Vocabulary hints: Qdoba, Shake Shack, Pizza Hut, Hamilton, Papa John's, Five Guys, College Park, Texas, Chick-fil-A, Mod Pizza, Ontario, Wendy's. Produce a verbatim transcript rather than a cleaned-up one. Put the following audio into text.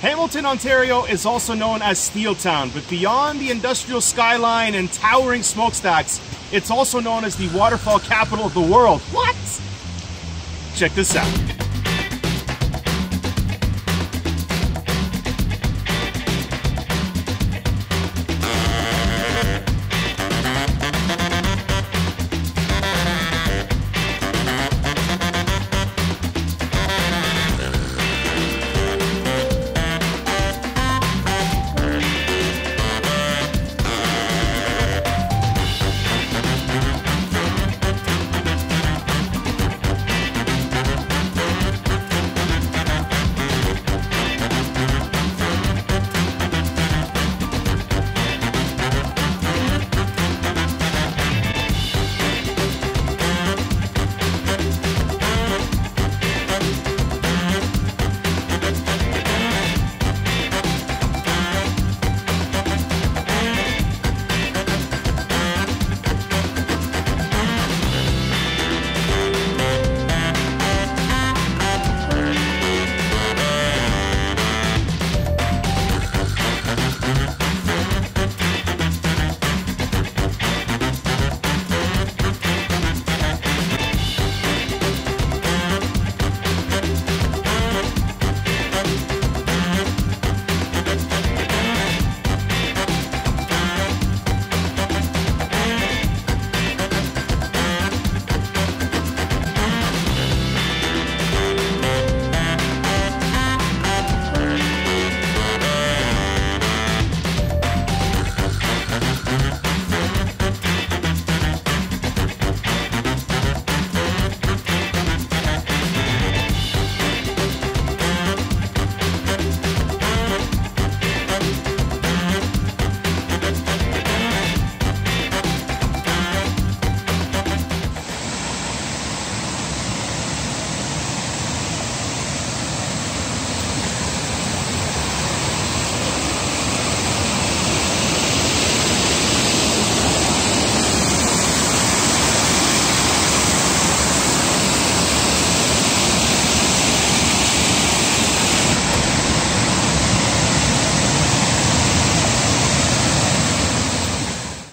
Hamilton, Ontario is also known as Steel Town, but beyond the industrial skyline and towering smokestacks, it's also known as the waterfall capital of the world. What? Check this out.